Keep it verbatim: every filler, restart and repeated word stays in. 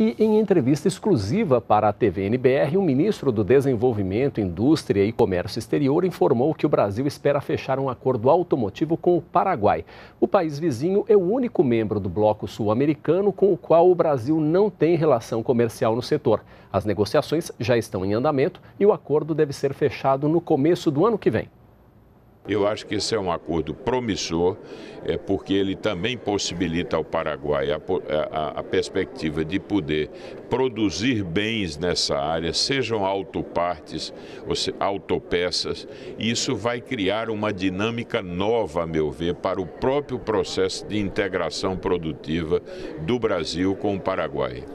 E em entrevista exclusiva para a T V N B R, o ministro do Desenvolvimento, Indústria e Comércio Exterior informou que o Brasil espera fechar um acordo automotivo com o Paraguai. O país vizinho é o único membro do bloco sul-americano com o qual o Brasil não tem relação comercial no setor. As negociações já estão em andamento e o acordo deve ser fechado no começo do ano que vem. Eu acho que esse é um acordo promissor, é, porque ele também possibilita ao Paraguai a, a, a perspectiva de poder produzir bens nessa área, sejam autopartes ou se, autopeças. Isso vai criar uma dinâmica nova, a meu ver, para o próprio processo de integração produtiva do Brasil com o Paraguai.